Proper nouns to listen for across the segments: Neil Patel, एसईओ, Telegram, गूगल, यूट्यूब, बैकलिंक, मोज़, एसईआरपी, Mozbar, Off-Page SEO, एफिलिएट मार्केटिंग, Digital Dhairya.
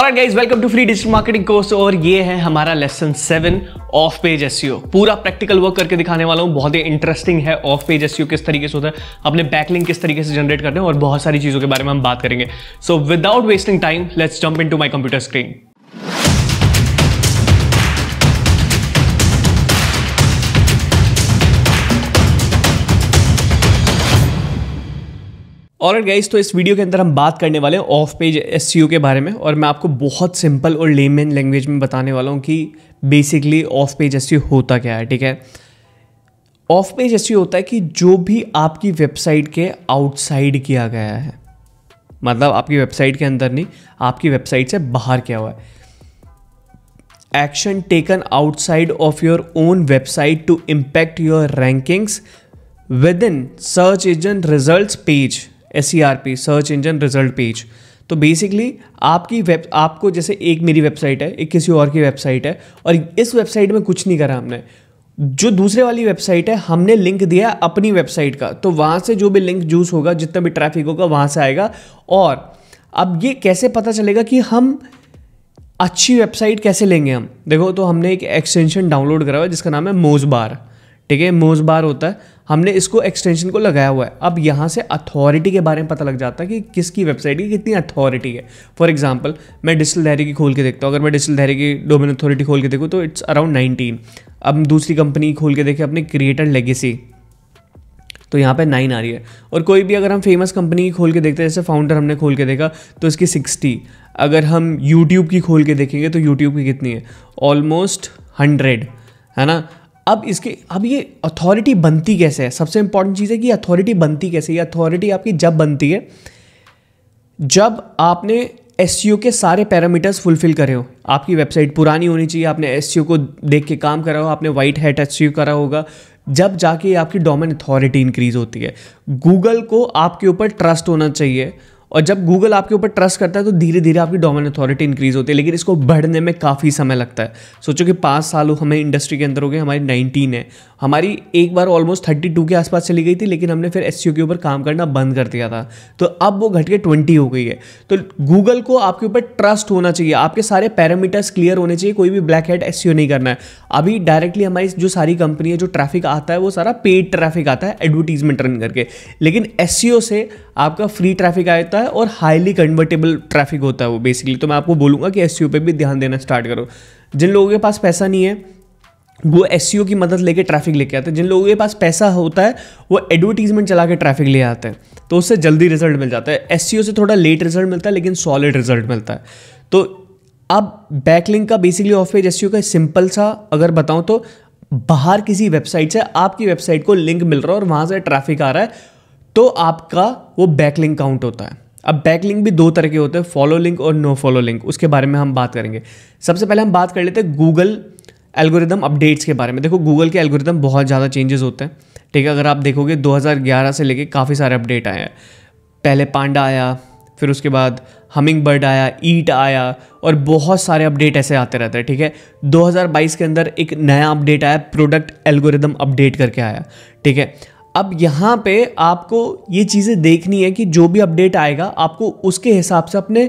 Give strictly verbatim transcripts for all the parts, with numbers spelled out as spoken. Alright guys, welcome to free digital marketing course. और ये है हमारा lesson seven off page एसईओ। पूरा प्रैक्टिकल वर्क करके दिखाने वाला हूँ, बहुत ही इंटरेस्टिंग है। ऑफ पेज एसईओ किस तरीके से होता है, अपने बैकलिंक किस तरीके से जनरेट करते हैं और बहुत सारी चीजों के बारे में हम बात करेंगे। So without wasting time let's jump into my computer screen. Alright guys, तो इस वीडियो के अंदर हम बात करने वाले हैं ऑफ पेज एसईओ के बारे में, और मैं आपको बहुत सिंपल और लेमैन लैंग्वेज में बताने वाला हूँ कि बेसिकली ऑफ पेज एसईओ होता क्या है। ठीक है, ऑफ पेज एसईओ होता है कि जो भी आपकी वेबसाइट के आउटसाइड किया गया है, मतलब आपकी वेबसाइट के अंदर नहीं, आपकी वेबसाइट से बाहर किया हुआ है। Action taken outside of your own website to impact your rankings within search engine result page, S E R P, search engine result page. तो बेसिकली आपकी वेब आपको जैसे एक मेरी वेबसाइट है, एक किसी और की वेबसाइट है, और इस वेबसाइट में कुछ नहीं करा हमने। जो दूसरे वाली वेबसाइट है, हमने लिंक दिया अपनी वेबसाइट का, तो वहाँ से जो भी लिंक जूस होगा, जितना भी ट्रैफिक होगा, वहाँ से आएगा। और अब ये कैसे पता चलेगा कि हम अच्छी वेबसाइट कैसे लेंगे हम? देखो, तो हमने एक एक्सटेंशन डाउनलोड करा हुआ है जिसका नाम है मोजबार। ठीक है, मोजबार होता है, हमने इसको एक्सटेंशन को लगाया हुआ है। अब यहाँ से अथॉरिटी के बारे में पता लग जाता है कि किसकी वेबसाइट की कितनी अथॉरिटी है। फॉर एग्जांपल, मैं डिजिटल धैर्य की खोल के देखता हूँ, अगर मैं डिजिटल धैर्य की डोमेन अथॉरिटी खोल के देखूँ तो इट्स अराउंड नाइनटीन। अब दूसरी कंपनी खोल के देखें अपने क्रिएटर लेगेसी, तो यहाँ पे नाइन आ रही है। और कोई भी अगर हम फेमस कंपनी की खोल के देखते हैं, जैसे फाउंडर हमने खोल के देखा तो इसकी सिक्सटी। अगर हम यूट्यूब की खोल के देखेंगे तो यूट्यूब की कितनी है, ऑलमोस्ट हंड्रेड, है ना। अब इसके अब ये अथॉरिटी बनती कैसे है? सबसे इंपॉर्टेंट चीज़ है कि अथॉरिटी बनती कैसे। ये अथॉरिटी आपकी जब बनती है जब आपने एसईओ के सारे पैरामीटर्स फुलफिल करे हो। आपकी वेबसाइट पुरानी होनी चाहिए, आपने एसईओ को देख के काम करा हो, आपने वाइट हैट एसईओ करा होगा, जब जाके आपकी डोमेन अथॉरिटी इंक्रीज होती है। गूगल को आपके ऊपर ट्रस्ट होना चाहिए, और जब गूगल आपके ऊपर ट्रस्ट करता है तो धीरे धीरे आपकी डोमेन अथॉरिटी इंक्रीज होती है। लेकिन इसको बढ़ने में काफ़ी समय लगता है। सोचो कि पाँच साल हमें इंडस्ट्री के अंदर हो गए, हमारी नाइनटीन है, हमारी एक बार ऑलमोस्ट थर्टी टू के आसपास चली गई थी, लेकिन हमने फिर एसईओ के ऊपर काम करना बंद कर दिया था, तो अब वो घट के ट्वेंटी हो गई है। तो गूगल को आपके ऊपर ट्रस्ट होना चाहिए, आपके सारे पैरामीटर्स क्लियर होने चाहिए, कोई भी ब्लैक हैट एसईओ नहीं करना है। अभी डायरेक्टली हमारी जो सारी कंपनी है, जो ट्रैफिक आता है वो सारा पेड ट्रैफिक आता है एडवर्टीजमेंट रन करके, लेकिन एसईओ से आपका फ्री ट्रैफिक आता है और हाईली कन्वर्टेबल ट्रैफिक होता है वो बेसिकली। तो मैं आपको बोलूंगा कि एसईओ पे भी ध्यान देना स्टार्ट करो। जिन लोगों के पास पैसा नहीं है वो एसईओ की मदद लेके ट्रैफिक लेके आते हैं, जिन लोगों के पास पैसा होता है वो एडवर्टीजमेंट चला के ट्रैफिक ले आते हैं, तो उससे जल्दी रिजल्ट मिल जाता है। एसईओ से थोड़ा लेट रिजल्ट मिलता है लेकिन सॉलिड रिजल्ट मिलता है। तो अब बैकलिंक का बेसिकली ऑफ पेज एसईओ का सिंपल सा अगर बताऊं तो बाहर किसी वेबसाइट से आपकी वेबसाइट को लिंक मिल रहा है और वहां से ट्रैफिक आ रहा है, तो आपका वो बैकलिंक काउंट होता है। अब बैकलिंक भी दो तरह के होते हैं, फॉलो लिंक और नो फॉलो लिंक, उसके बारे में हम बात करेंगे। सबसे पहले हम बात कर लेते हैं गूगल एल्गोरिदम अपडेट्स के बारे में। देखो, गूगल के एल्गोरिदम बहुत ज़्यादा चेंजेस होते हैं। ठीक है, अगर आप देखोगे दो हज़ार ग्यारह से लेके काफ़ी सारे अपडेट आए हैं। पहले पांडा आया, फिर उसके बाद हमिंग बर्ड आया, ईट आया, और बहुत सारे अपडेट ऐसे आते रहते हैं। ठीक है, दो हज़ार बाईस के अंदर एक नया अपडेट आया, प्रोडक्ट एल्गोरिदम अपडेट करके आया। ठीक है, अब यहाँ पे आपको ये चीज़ें देखनी है कि जो भी अपडेट आएगा आपको उसके हिसाब से अपने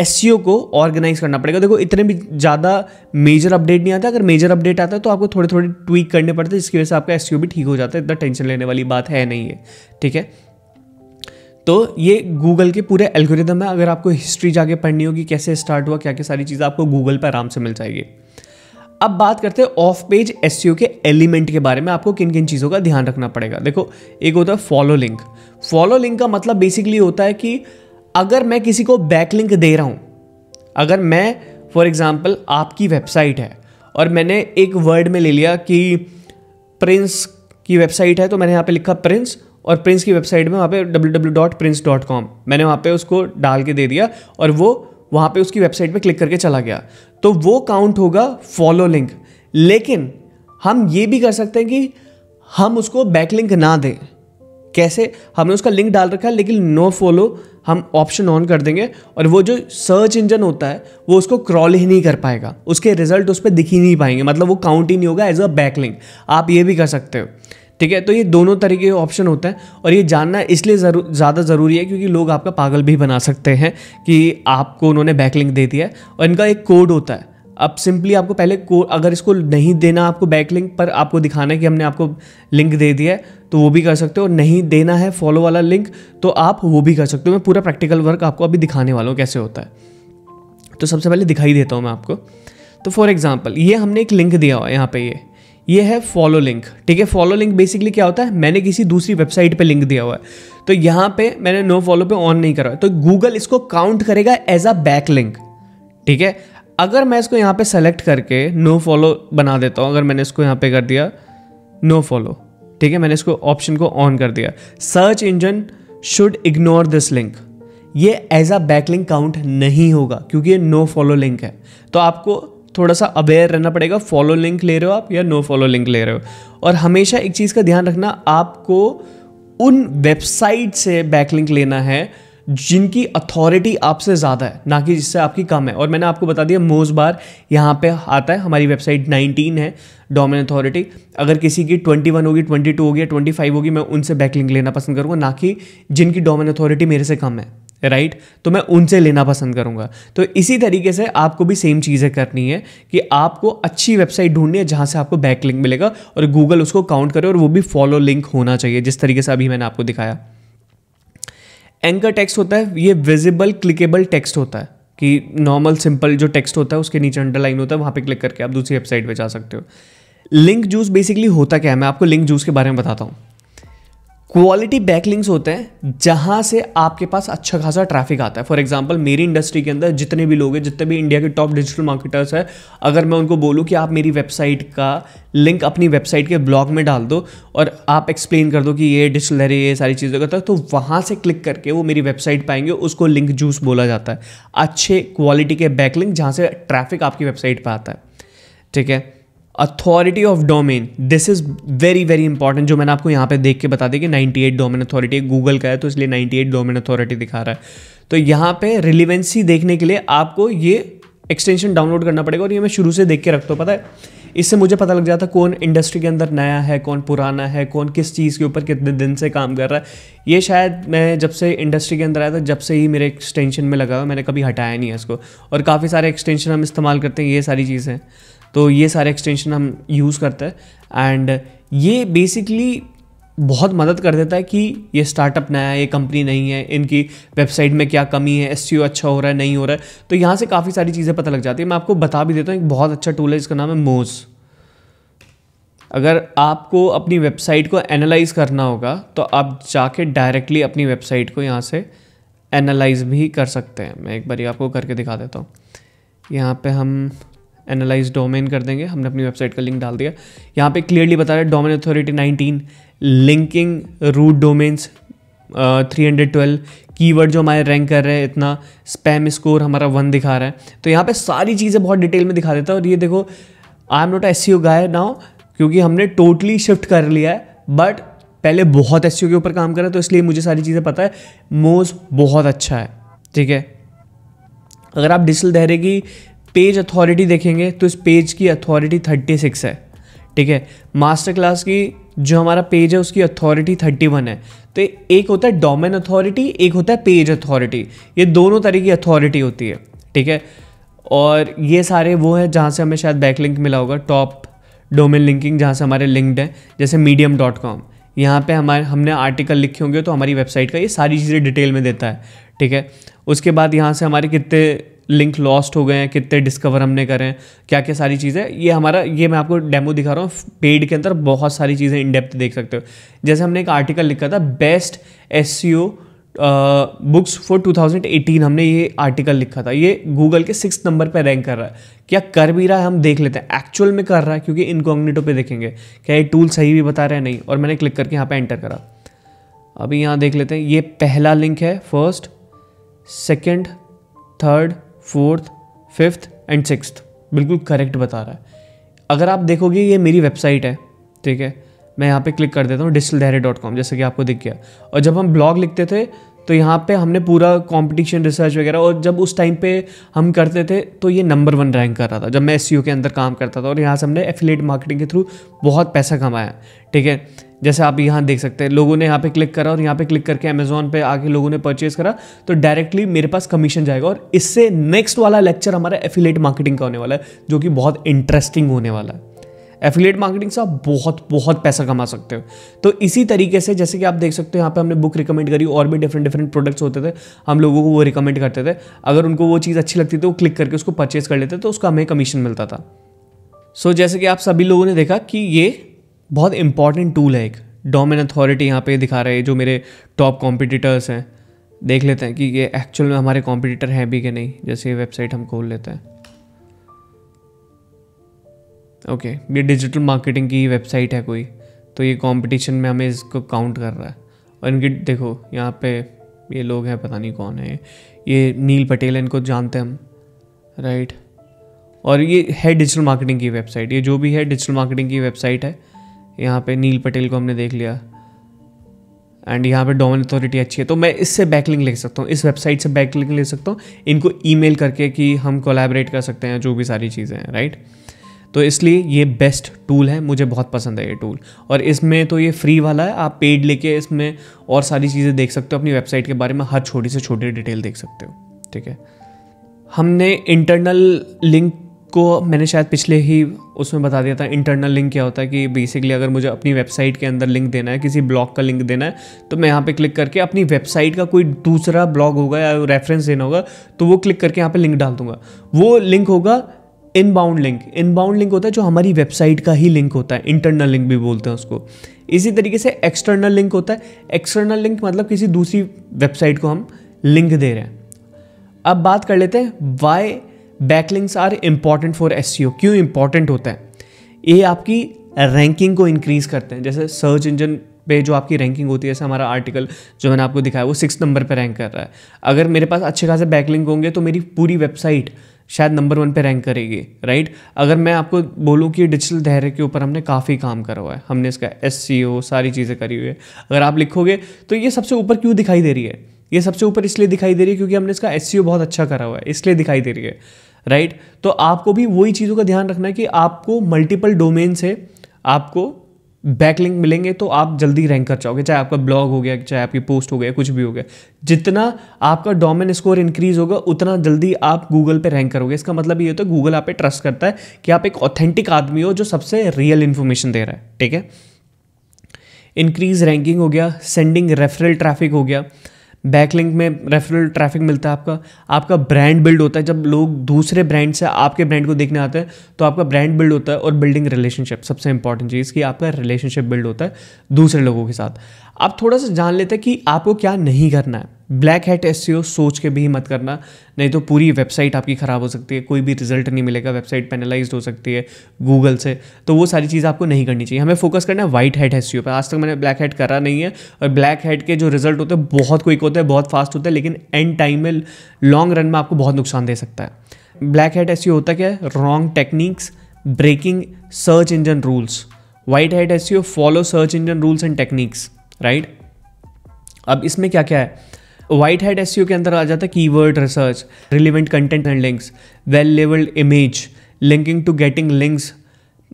एसईओ को ऑर्गेनाइज करना पड़ेगा। देखो, इतने भी ज़्यादा मेजर अपडेट नहीं आता, अगर मेजर अपडेट आता है तो आपको थोड़े थोड़े ट्वीक करने पड़ते हैं, जिसकी वजह से आपका एसईओ भी ठीक हो जाता है। इतना टेंशन लेने वाली बात है नहीं है। ठीक है, तो ये गूगल के पूरे एल्गोरिदम है। अगर आपको हिस्ट्री जाके पढ़नी होगी कैसे स्टार्ट हुआ, क्या क्या सारी चीज़ें, आपको गूगल पर आराम से मिल जाएगी। अब बात करते हैं ऑफ पेज एसईओ के एलिमेंट के बारे में, आपको किन किन चीज़ों का ध्यान रखना पड़ेगा। देखो, एक होता है फॉलो लिंक। फॉलो लिंक का मतलब बेसिकली होता है कि अगर मैं किसी को बैकलिंक दे रहा हूँ, अगर मैं फॉर एग्जांपल आपकी वेबसाइट है और मैंने एक वर्ड में ले लिया कि प्रिंस की वेबसाइट है, तो मैंने यहाँ पे लिखा प्रिंस, और प्रिंस की वेबसाइट में वहाँ पे W W dot Prince dot com मैंने वहाँ पे उसको डाल के दे दिया, और वो वहाँ पे उसकी वेबसाइट पे क्लिक करके चला गया, तो वो काउंट होगा फॉलो लिंक। लेकिन हम ये भी कर सकते हैं कि हम उसको बैकलिंक ना दें। कैसे? हमने उसका लिंक डाल रखा है लेकिन नो फॉलो हम ऑप्शन ऑन कर देंगे, और वो जो सर्च इंजन होता है वो उसको क्रॉल ही नहीं कर पाएगा, उसके रिजल्ट उस पर दिख ही नहीं पाएंगे, मतलब वो काउंट ही नहीं होगा एज अ बैकलिंक। आप ये भी कर सकते हो। ठीक है। तो ये दोनों तरीके के ऑप्शन होते हैं और ये जानना इसलिए ज़्यादा ज़रूरी है क्योंकि लोग आपका पागल भी बना सकते हैं कि आपको उन्होंने बैकलिंक दे दिया है। और इनका एक कोड होता है, अब सिंपली आपको पहले को अगर इसको नहीं देना आपको बैकलिंक, पर आपको दिखाना है कि हमने आपको लिंक दे दिया है तो वो भी कर सकते हो, नहीं देना है फॉलो वाला लिंक तो आप वो भी कर सकते हो। मैं पूरा प्रैक्टिकल वर्क आपको अभी दिखाने वाला हूँ कैसे होता है। तो सबसे पहले दिखाई देता हूँ मैं आपको। तो फॉर एग्जाम्पल ये हमने एक लिंक दिया हुआ है यहाँ पर, ये ये है फॉलो लिंक, ठीक है। फॉलो लिंक बेसिकली क्या होता है, मैंने किसी दूसरी वेबसाइट पे लिंक दिया हुआ है तो यहाँ पे मैंने नो फॉलो पे ऑन नहीं करा है तो गूगल इसको काउंट करेगा एज अ बैक लिंक, ठीक है। अगर मैं इसको यहाँ पे सेलेक्ट करके नो फॉलो बना देता हूँ, अगर मैंने इसको यहाँ पे कर दिया नो फॉलो, ठीक है, मैंने इसको ऑप्शन को ऑन कर दिया, search engine should ignore this link, ये as a back link count नहीं होगा क्योंकि ये नो फॉलो लिंक है। तो आपको थोड़ा सा अवेयर रहना पड़ेगा, फॉलो लिंक ले रहे हो आप या नो फॉलो लिंक ले रहे हो। और हमेशा एक चीज़ का ध्यान रखना, आपको उन वेबसाइट से बैकलिंक लेना है जिनकी अथॉरिटी आपसे ज़्यादा है, ना कि जिससे आपकी कम है। और मैंने आपको बता दिया मोज़बार यहाँ पे आता है, हमारी वेबसाइट नाइनटीन है डोमेन अथॉरिटी, अगर किसी की इक्कीस होगी, बाईस होगी, पच्चीस होगी, मैं उनसे बैकलिंक लेना पसंद करूँगा, ना कि जिनकी डोमेन अथॉरिटी मेरे से कम है, राइट right? तो मैं उनसे लेना पसंद करूंगा। तो इसी तरीके से आपको भी सेम चीज़ें करनी है कि आपको अच्छी वेबसाइट ढूंढनी है जहां से आपको बैक लिंक मिलेगा और गूगल उसको काउंट करे, और वो भी फॉलो लिंक होना चाहिए जिस तरीके से अभी मैंने आपको दिखाया। एंकर टेक्स्ट होता है, ये विजिबल क्लिकेबल टेक्स्ट होता है कि नॉर्मल सिंपल जो टेक्स्ट होता है उसके नीचे अंडरलाइन होता है, वहाँ पर क्लिक करके आप दूसरी वेबसाइट पर जा सकते हो। लिंक जूस बेसिकली होता क्या है, मैं आपको लिंक जूस के बारे में बताता हूँ। क्वालिटी बैकलिंक्स होते हैं जहाँ से आपके पास अच्छा खासा ट्रैफिक आता है। फॉर एग्जांपल मेरी इंडस्ट्री के अंदर जितने भी लोग हैं, जितने भी इंडिया के टॉप डिजिटल मार्केटर्स हैं, अगर मैं उनको बोलूँ कि आप मेरी वेबसाइट का लिंक अपनी वेबसाइट के ब्लॉग में डाल दो और आप एक्सप्लेन कर दो कि ये डिजिटल धैर्य ये सारी चीज़ें करता है, तो वहाँ से क्लिक करके वो मेरी वेबसाइट पाएंगे, उसको लिंक जूस बोला जाता है। अच्छे क्वालिटी के बैकलिंक जहाँ से ट्रैफिक आपकी वेबसाइट पर आता है, ठीक है। Authority of domain, this is very very important, जो मैंने आपको यहाँ पे देख के बता दिया कि अट्ठानवे डोमेन अथॉरिटी गूगल का है तो इसलिए अट्ठानवे डोमेन अथॉरिटी दिखा रहा है। तो यहाँ पे रिलेवेंसी देखने के लिए आपको ये एक्सटेंशन डाउनलोड करना पड़ेगा, और ये मैं शुरू से देख के रखता हूँ, पता है, इससे मुझे पता लग जाता है कौन इंडस्ट्री के अंदर नया है, कौन पुराना है, कौन किस चीज़ के ऊपर कितने दिन से काम कर रहा है। ये शायद मैं जब से इंडस्ट्री के अंदर आया था जब से ही मेरे एक्सटेंशन में लगा हुआ, मैंने कभी हटाया नहीं है इसको, और काफ़ी सारे एक्सटेंशन हम इस्तेमाल करते हैं, ये सारी चीज़ें, तो ये सारे एक्सटेंशन हम यूज़ करते हैं। एंड ये बेसिकली बहुत मदद कर देता है कि ये स्टार्टअप नया है, ये कंपनी नहीं है, इनकी वेबसाइट में क्या कमी है, एसईओ अच्छा हो रहा है नहीं हो रहा है, तो यहाँ से काफ़ी सारी चीज़ें पता लग जाती है। मैं आपको बता भी देता हूँ, एक बहुत अच्छा टूल है जिसका नाम है मोज़। अगर आपको अपनी वेबसाइट को एनालाइज़ करना होगा तो आप जाके डायरेक्टली अपनी वेबसाइट को यहाँ से एनालाइज़ भी कर सकते हैं। मैं एक बार आपको करके दिखा देता हूँ। यहाँ पर हम एनालाइज डोमेन कर देंगे, हमने अपनी वेबसाइट का लिंक डाल दिया, यहाँ पे क्लियरली बता रहा है domain authority nineteen, linking root domains three hundred twelve, keyword जो हमारे रैंक कर रहे हैं इतना, स्पैम स्कोर हमारा वन दिखा रहा है। तो यहाँ पे सारी चीज़ें बहुत डिटेल में दिखा देता है। और ये देखो, I am not एसईओ guy now क्योंकि हमने टोटली शिफ्ट कर लिया है, बट पहले बहुत एसईओ के ऊपर काम कर रहा है तो इसलिए मुझे सारी चीज़ें पता है। मोज़ बहुत अच्छा है, ठीक है। अगर आप डिजिटल धैर्य की पेज अथॉरिटी देखेंगे तो इस पेज की अथॉरिटी छत्तीस है, ठीक है। मास्टर क्लास की जो हमारा पेज है उसकी अथॉरिटी इकतीस है। तो एक होता है डोमेन अथॉरिटी, एक होता है पेज अथॉरिटी, ये दोनों तरह की अथॉरिटी होती है, ठीक है। और ये सारे वो है जहाँ से हमें शायद बैकलिंक मिला होगा, टॉप डोमेन लिंकिंग जहाँ से हमारे लिंक्ड हैं, जैसे मीडियम डॉट कॉम, यहाँ पर हमारे हमने आर्टिकल लिखे होंगे तो हमारी वेबसाइट का, ये सारी चीज़ें डिटेल में देता है, ठीक है। उसके बाद यहाँ से हमारे कितने लिंक लॉस्ट हो गए हैं, कितने डिस्कवर हमने करें, क्या क्या सारी चीज़ें, ये हमारा, ये मैं आपको डेमो दिखा रहा हूँ। पेड के अंदर बहुत सारी चीज़ें इन डेप्थ देख सकते हो। जैसे हमने एक आर्टिकल लिखा था, best एसईओ books for two thousand eighteen, हमने ये आर्टिकल लिखा था, ये गूगल के सिक्स नंबर पर रैंक कर रहा है। क्या कर भी रहा है हम देख लेते हैं, एक्चुअल में कर रहा है क्योंकि इनकॉग्निटो पे देखेंगे क्या ये टूल सही भी बता रहा है नहीं। और मैंने क्लिक करके यहाँ पर एंटर करा, अभी यहाँ देख लेते हैं, ये पहला लिंक है, first, second, third, fourth, fifth and sixth, बिल्कुल करेक्ट बता रहा है। अगर आप देखोगे ये मेरी वेबसाइट है, ठीक है। मैं यहाँ पे क्लिक कर देता हूँ डिजिटल धैर्य डॉट कॉम, जैसे कि आपको दिख गया। और जब हम ब्लॉग लिखते थे तो यहाँ पे हमने पूरा कंपटीशन रिसर्च वगैरह, और जब उस टाइम पे हम करते थे तो ये नंबर वन रैंक कर रहा था जब मैं एसईओ के अंदर काम करता था। और यहाँ से हमने एफिलिएट मार्केटिंग के थ्रू बहुत पैसा कमाया, ठीक है। जैसे आप यहाँ देख सकते हैं, लोगों ने यहाँ पे क्लिक करा और यहाँ पे क्लिक करके अमेजोन पे आके लोगों ने परचेज करा, तो डायरेक्टली मेरे पास कमीशन जाएगा। और इससे नेक्स्ट वाला लेक्चर हमारा एफिलिएट मार्केटिंग का होने वाला है, जो कि बहुत इंटरेस्टिंग होने वाला है। एफिलिएट मार्केटिंग से आप बहुत बहुत पैसा कमा सकते हो। तो इसी तरीके से जैसे कि आप देख सकते हो यहाँ पे हमने बुक रिकमेंड करी, और भी डिफरेंट डिफरेंट प्रोडक्ट्स होते थे, हम लोगों को वो रिकमेंड करते थे, अगर उनको वो चीज़ अच्छी लगती थी वो क्लिक करके उसको परचेज कर लेते, तो उसका हमें कमीशन मिलता था। सो so, जैसे कि आप सभी लोगों ने देखा कि ये बहुत इंपॉर्टेंट टूल है। एक डोमेन अथॉरिटी यहाँ पे दिखा रहे हैं, जो मेरे टॉप कॉम्पिटिटर्स हैं, देख लेते हैं कि ये एक्चुअल में हमारे कॉम्पिटिटर हैं भी कि नहीं। जैसे ये वेबसाइट हम खोल लेते हैं, ओके okay, ये डिजिटल मार्केटिंग की वेबसाइट है कोई, तो ये कंपटीशन में हमें इसको काउंट कर रहा है। और इनकी देखो यहाँ पे ये लोग हैं, पता नहीं कौन है, ये नील पटेल है, इनको जानते हैं हम, राइट। और ये है डिजिटल मार्केटिंग की वेबसाइट, ये जो भी है डिजिटल मार्केटिंग की वेबसाइट है। यहाँ पे नील पटेल को हमने देख लिया, एंड यहाँ पे डोमेन अथॉरिटी अच्छी है, तो मैं इससे बैकलिंक ले सकता हूँ, इस वेबसाइट से बैकलिंक ले सकता हूँ, इनको ईमेल करके कि हम कोलैबोरेट कर सकते हैं, जो भी सारी चीज़ें हैं, राइट। तो इसलिए ये बेस्ट टूल है, मुझे बहुत पसंद है ये टूल। और इसमें तो ये फ्री वाला है, आप पेड लेके इसमें और सारी चीज़ें देख सकते हो, अपनी वेबसाइट के बारे में हर छोटी से छोटी डिटेल देख सकते हो, ठीक है। हमने इंटरनल लिंक को मैंने शायद पिछले ही उसमें बता दिया था। इंटरनल लिंक क्या होता है कि बेसिकली अगर मुझे अपनी वेबसाइट के अंदर लिंक देना है, किसी ब्लॉग का लिंक देना है, तो मैं यहाँ पे क्लिक करके अपनी वेबसाइट का कोई दूसरा ब्लॉग होगा या रेफरेंस देना होगा, तो वो क्लिक करके यहाँ पे लिंक डाल दूंगा। वो लिंक होगा इनबाउंड लिंक। इनबाउंड लिंक होता है जो हमारी वेबसाइट का ही लिंक होता है, इंटरनल लिंक भी बोलते हैं उसको। इसी तरीके से एक्सटर्नल लिंक होता है। एक्सटर्नल लिंक मतलब किसी दूसरी वेबसाइट को हम लिंक दे रहे हैं। अब बात कर लेते हैं why backlinks are important for एसईओ। क्यों इम्पॉर्टेंट होता है? ये आपकी रैंकिंग को इंक्रीज़ करते हैं। जैसे सर्च इंजन पे जो आपकी रैंकिंग होती है, जैसे हमारा आर्टिकल जो मैंने आपको दिखाया वो सिक्स नंबर पे रैंक कर रहा है। अगर मेरे पास अच्छे खासे बैकलिंक होंगे तो मेरी पूरी वेबसाइट शायद नंबर वन पे रैंक करेगी, राइट। अगर मैं आपको बोलूँ कि डिजिटल धैर्य के ऊपर हमने काफ़ी काम करा हुआ है, हमने इसका एसईओ सारी चीज़ें करी हुई है, अगर आप लिखोगे तो ये सबसे ऊपर क्यों दिखाई दे रही है? ये सबसे ऊपर इसलिए दिखाई दे रही है क्योंकि हमने इसका एसईओ बहुत अच्छा करा हुआ है, इसलिए दिखाई दे रही है, राइट। तो आपको भी वही चीज़ों का ध्यान रखना है कि आपको मल्टीपल डोमेन से आपको बैकलिंक मिलेंगे तो आप जल्दी रैंक कर जाओगे, चाहे आपका ब्लॉग हो गया, चाहे आपकी पोस्ट हो गया, कुछ भी हो गया। जितना आपका डोमेन स्कोर इंक्रीज होगा उतना जल्दी आप गूगल पे रैंक करोगे। इसका मतलब ये होता है गूगल आप पे ट्रस्ट करता है कि आप एक ऑथेंटिक आदमी हो जो सबसे रियल इन्फॉर्मेशन दे रहा है, ठीक है। इंक्रीज रैंकिंग हो गया, सेंडिंग रेफरल ट्रैफिक हो गया, बैकलिंक में रेफरल ट्रैफिक मिलता है। आपका आपका ब्रांड बिल्ड होता है, जब लोग दूसरे ब्रांड से आपके ब्रांड को देखने आते हैं तो आपका ब्रांड बिल्ड होता है। और बिल्डिंग रिलेशनशिप, सबसे इंपॉर्टेंट चीज़ कि आपका रिलेशनशिप बिल्ड होता है दूसरे लोगों के साथ। आप थोड़ा सा जान लेते हैं कि आपको क्या नहीं करना है। ब्लैक हैट एसईओ सोच के भी मत करना, नहीं तो पूरी वेबसाइट आपकी ख़राब हो सकती है, कोई भी रिजल्ट नहीं मिलेगा, वेबसाइट पेनलाइज्ड हो सकती है गूगल से। तो वो सारी चीज़ आपको नहीं करनी चाहिए। हमें फोकस करना है वाइट हैट एसईओ पर। आज तक मैंने ब्लैक हैट करा नहीं है, और ब्लैक हैट के जो रिजल्ट होते हैं बहुत क्विक होते हैं, बहुत फास्ट होते हैं, लेकिन एंड टाइम में लॉन्ग रन में आपको बहुत नुकसान दे सकता है। ब्लैक हैट एसईओ होता क्या है? Wrong techniques, breaking search engine rules. White hat एसईओ follow search engine rules and techniques, right right? अब इसमें क्या क्या है? वाइट हैट एसईओ के अंदर आ जाता है keyword research, relevant content and links, well labelled image, linking to getting links,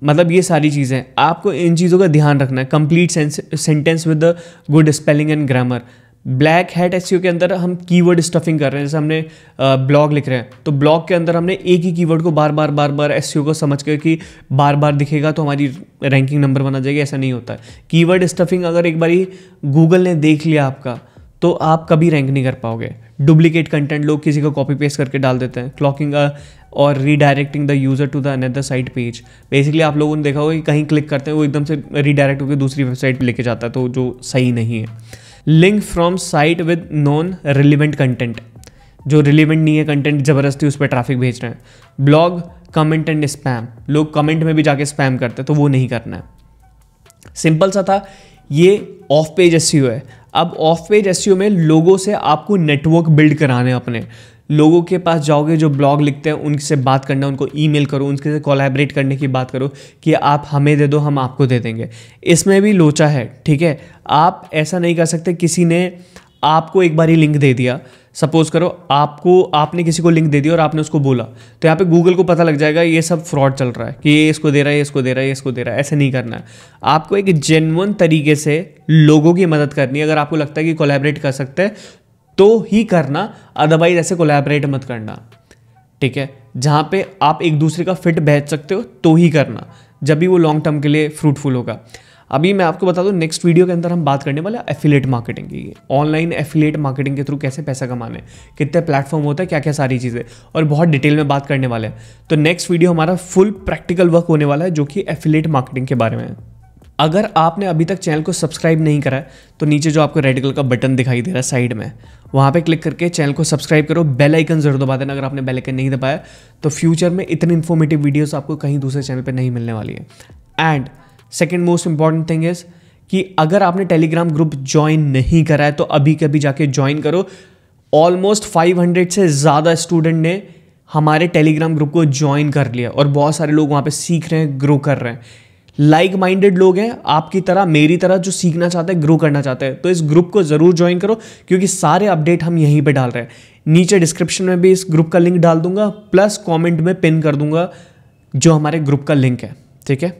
मतलब ये सारी चीज़ें। आपको इन चीज़ों का ध्यान रखना है। Complete sentence with the good spelling and grammar. Black hat एसईओ के अंदर हम कीवर्ड स्टफिंग कर रहे हैं। जैसे हमने ब्लॉग लिख रहे हैं तो ब्लॉग के अंदर हमने एक ही कीवर्ड को बार बार बार बार एसईओ को समझ कर कि बार बार दिखेगा तो हमारी रैंकिंग नंबर वन आ जाएगी, ऐसा नहीं होता है। कीवर्ड स्टफिंग अगर एक बारी गूगल ने देख लिया आपका तो आप कभी रैंक नहीं कर पाओगे। डुप्लीकेट कंटेंट, लोग किसी को कॉपी पेस्ट करके डाल देते हैं। क्लॉकिंग और redirecting the user to the another site page. Basically आप लोगों ने देखा होगा कि कहीं क्लिक करते हैं वो एकदम से रीडायरेक्ट होकर दूसरी वेबसाइट पर लेके जाता है, तो जो सही नहीं है। Link from site with non relevant content, जो रिलेवेंट नहीं है कंटेंट ज़बरदस्ती उस पर ट्रैफिक भेज रहे हैं। ब्लॉग कमेंट एंड स्पैम, लोग कमेंट में भी जाके स्पैम करते हैं, तो वो नहीं करना है। सिंपल सा था। ये ऑफ पेज एसईओ है। अब ऑफ पेज एसईओ में लोगों से आपको नेटवर्क बिल्ड कराने, अपने लोगों के पास जाओगे जो ब्लॉग लिखते हैं उनसे बात करना, उनको ईमेल करो, उनसे कोलैबोरेट करने की बात करो कि आप हमें दे दो, हम आपको दे देंगे। इसमें भी लोचा है, ठीक है। आप ऐसा नहीं कर सकते किसी ने आपको एक बारी लिंक दे दिया सपोज करो आपको आपने किसी को लिंक दे दिया और आपने उसको बोला, तो यहाँ पे गूगल को पता लग जाएगा ये सब फ्रॉड चल रहा है, कि ये इसको दे रहा है, इसको दे रहा है, इसको दे रहा है। ऐसे नहीं करना है, आपको एक जेन्युइन तरीके से लोगों की मदद करनी है। अगर आपको लगता है कि कोलैबोरेट कर सकते हैं तो ही करना, अदरवाइज ऐसे कोलैबोरेट मत करना। ठीक है, जहाँ पे आप एक दूसरे का फिट बैठ सकते हो तो ही करना, जब भी वो लॉन्ग टर्म के लिए फ्रूटफुल होगा। अभी मैं आपको बता दूं, नेक्स्ट वीडियो के अंदर हम बात करने वाले एफिलिएट मार्केटिंग की, ऑनलाइन एफिलिएट मार्केटिंग के थ्रू कैसे पैसा कमाने, कितने प्लेटफॉर्म होता है, क्या क्या सारी चीज़ें, और बहुत डिटेल में बात करने वाले हैं। तो नेक्स्ट वीडियो हमारा फुल प्रैक्टिकल वर्क होने वाला है जो कि एफिलिएट मार्केटिंग के बारे में है। अगर आपने अभी तक चैनल को सब्सक्राइब नहीं करा है तो नीचे जो आपको रेड कलर का बटन दिखाई दे रहा है साइड में, वहाँ पे क्लिक करके चैनल को सब्सक्राइब करो। बेल आइकन जरूर दबा देना अगर आपने बेल आइकन नहीं दबाया तो। फ्यूचर में इतनी इन्फॉर्मेटिव वीडियोस आपको कहीं दूसरे चैनल पे नहीं मिलने वाली है। And second most important thing is कि अगर आपने टेलीग्राम ग्रुप ज्वाइन नहीं करा है तो अभी कभी जाके ज्वाइन करो। ऑलमोस्ट फाइव हंड्रेड से ज़्यादा स्टूडेंट ने हमारे टेलीग्राम ग्रुप को ज्वाइन कर लिया और बहुत सारे लोग वहाँ पर सीख रहे हैं, ग्रो कर रहे हैं। लाइक माइंडेड लोग हैं आपकी तरह, मेरी तरह, जो सीखना चाहते हैं, ग्रो करना चाहते हैं। तो इस ग्रुप को ज़रूर ज्वाइन करो क्योंकि सारे अपडेट हम यहीं पे डाल रहे हैं। नीचे डिस्क्रिप्शन में भी इस ग्रुप का लिंक डाल दूंगा, प्लस कमेंट में पिन कर दूंगा जो हमारे ग्रुप का लिंक है। ठीक है,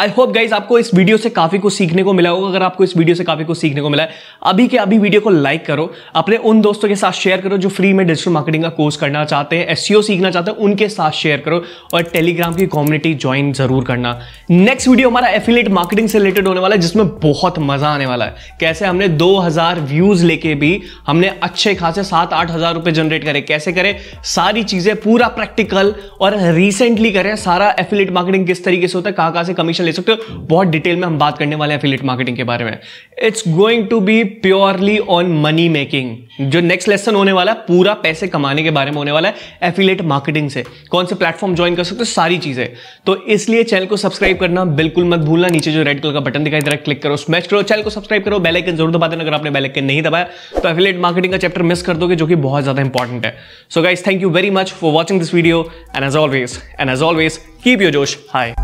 आई होप गाइज आपको इस वीडियो से काफी कुछ सीखने को मिला होगा। अगर आपको इस वीडियो से काफी कुछ सीखने को मिला है, अभी के अभी वीडियो को लाइक करो, अपने उन दोस्तों के साथ शेयर करो जो फ्री में डिजिटल मार्केटिंग का कोर्स करना चाहते हैं, एसईओ सीखना चाहते हैं, उनके साथ शेयर करो और टेलीग्राम की कम्युनिटी ज्वाइन जरूर करना। नेक्स्ट वीडियो हमारा एफिलिएट मार्केटिंग से रिलेटेड होने वाला है जिसमें बहुत मजा आने वाला है। कैसे हमने दो हजार व्यूज लेके भी हमने अच्छे खासे सात आठ हजार रुपए जनरेट करे, कैसे करें, सारी चीजें पूरा प्रैक्टिकल और रिसेंटली करें। सारा एफिलिएट मार्केटिंग किस तरीके से होता है, कहाँ कहाँ से कमीशन ले सकते हो, बहुत डिटेल में हम बात करने वाले हैं एफिलिएट मार्केटिंग के बारे में। It's going to be purely on money making. जो नेक्स्ट लेसन होने वाला है पूरा पैसे कमाने के बारे में होने वाला है एफिलिएट मार्केटिंग से, कौन से प्लेटफॉर्म ज्वाइन कर सकते हो, सारी चीजें। तो इसलिए चैनल को सब्सक्राइब करना बिल्कुल मत भूलना। नीचे जो रेड कलर का बटन दिखाई दे रहा है क्लिक करो, स्मैश करो, चैनल को सब्सक्राइब करो, बेल आइकन जरूर दबा देना अगर आपने बेल आइकन नहीं दबाया तो। एफिलिएट मार्केटिंग का चैप्टर मिस कर दोगे जो कि बहुत ज्यादा इंपॉर्टेंट है। So guys, thank you very much for watching this video And as always, keep your Josh high.